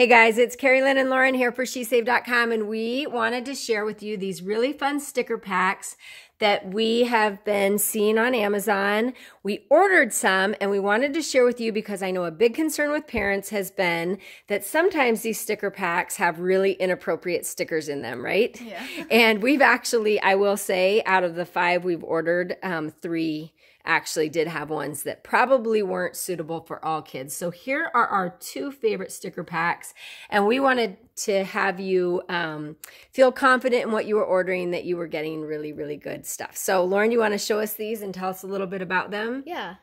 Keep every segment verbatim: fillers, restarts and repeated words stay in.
Hey guys, it's Carrie Lynn and Lauren here for She Saved dot com, and we wanted to share with you these really fun sticker packs that we have been seeing on Amazon. We ordered some and we wanted to share with you because I know a big concern with parents has been that sometimes these sticker packs have really inappropriate stickers in them, right? Yeah. And we've actually, I will say, out of the five we've ordered, um, three actually did have ones that probably weren't suitable for all kids. So here are our two favorite sticker packs, and we wanted to have you um, feel confident in what you were ordering, that you were getting really, really good stuff. So Lauren, you want to show us these and tell us a little bit about them? Yeah.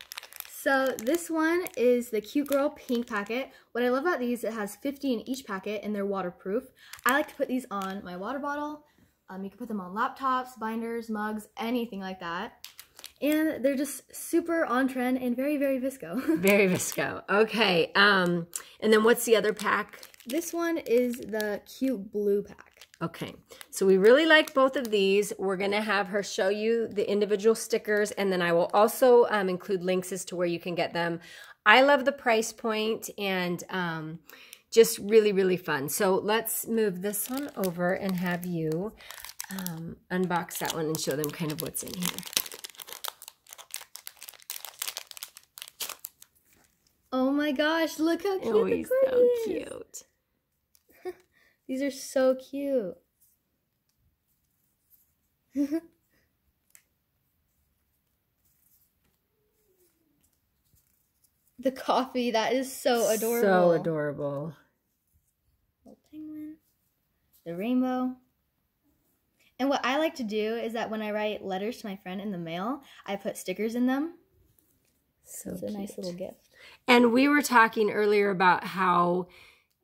So this one is the Cute Girl Pink Packet. What I love about these, it has fifty in each packet and they're waterproof. I like to put these on my water bottle. Um, you can put them on laptops, binders, mugs, anything like that. And they're just super on trend and very, very V S C O. Very V S C O. Okay. Um, and then what's the other pack? This one is the Cute Blue Pack. Okay. So we really like both of these. We're going to have her show you the individual stickers, and then I will also um, include links as to where you can get them. I love the price point, and um, just really, really fun. So let's move this one over and have you um, unbox that one and show them kind of what's in here. Oh my gosh, look how cute. Oh, he's so cute. These are so cute. The coffee, that is so adorable. So adorable. Little penguin. The rainbow. And what I like to do is that when I write letters to my friend in the mail, I put stickers in them. So it's a nice little gift. And we were talking earlier about how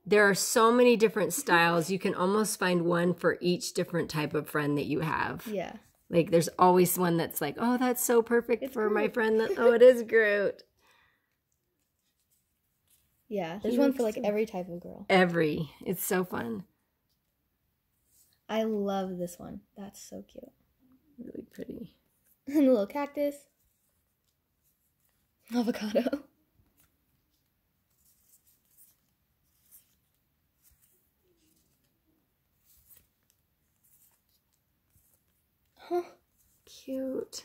there are so many different styles. You can almost find one for each different type of friend that you have. Yeah. Like there's always one that's like, oh, that's so perfect it's for Groot. My friend. That, oh, it is Groot. Yeah. There's he one for like to... every type of girl. Every. It's so fun. I love this one. That's so cute. Really pretty. And the little cactus. Avocado. Huh. Cute.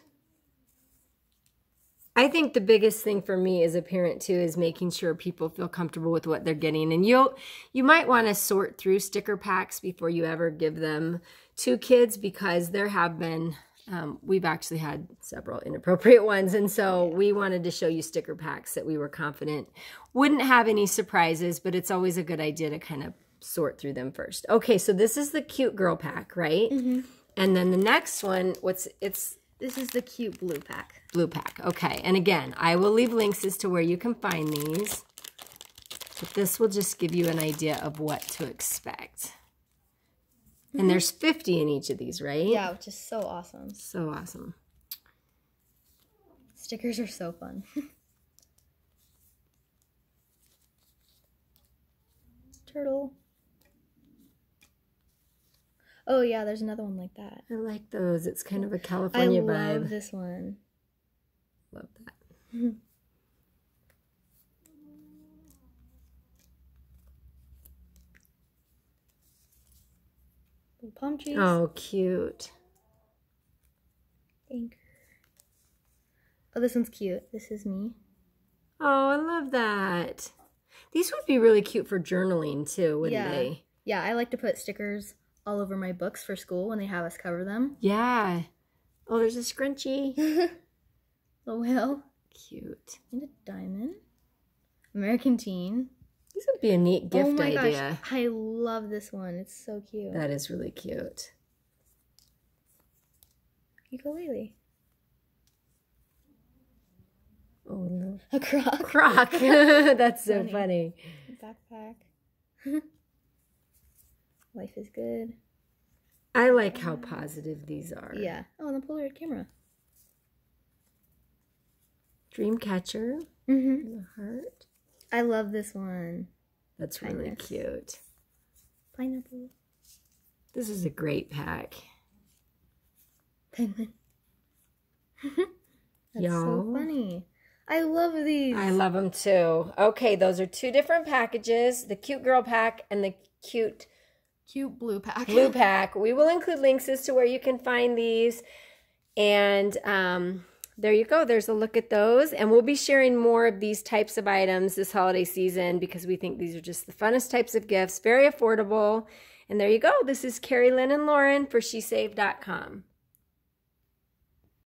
I think the biggest thing for me as a parent too is making sure people feel comfortable with what they're getting. And you'll you might want to sort through sticker packs before you ever give them to kids, because there have been Um, we've actually had several inappropriate ones, and so we wanted to show you sticker packs that we were confident wouldn't have any surprises, but it's always a good idea to kind of sort through them first. Okay, so this is the Cute Girl Pack, right? Mm-hmm. And then the next one, what's it's this is the Cute Blue Pack. Blue Pack, okay. And again, I will leave links as to where you can find these, but this will just give you an idea of what to expect. And mm-hmm. there's fifty in each of these, right? Yeah, which is so awesome. So awesome. Stickers are so fun. Turtle. Oh, yeah, there's another one like that. I like those. It's kind of a California I vibe. I love this one. Love that. Palm trees. Oh, cute. Anchor. Oh, this one's cute. This is me. Oh, I love that. These would be really cute for journaling too, wouldn't yeah. they? Yeah, I like to put stickers all over my books for school when they have us cover them. Yeah. Oh, there's a scrunchie. The whale. Cute. And a diamond. American Teen. This would be a neat gift oh my idea. Gosh, I love this one. It's so cute. That is really cute. Ukulele. Oh no. A croc. Croc. That's so funny. funny. Backpack. Life is good. I like how positive these are. Yeah. Oh, and the Polaroid camera. Dreamcatcher. Mm-hmm. The heart. I love this one. That's really Kindness. Cute. Pineapple. This is a great pack. Penguin. That's Yo. So funny. I love these. I love them too. Okay, those are two different packages, the cute girl pack and the cute cute blue pack. Blue pack. We will include links as to where you can find these. And um, there you go. There's a look at those. And we'll be sharing more of these types of items this holiday season because we think these are just the funnest types of gifts, very affordable. And there you go. This is Carrie Lynn and Lauren for She Saved dot com.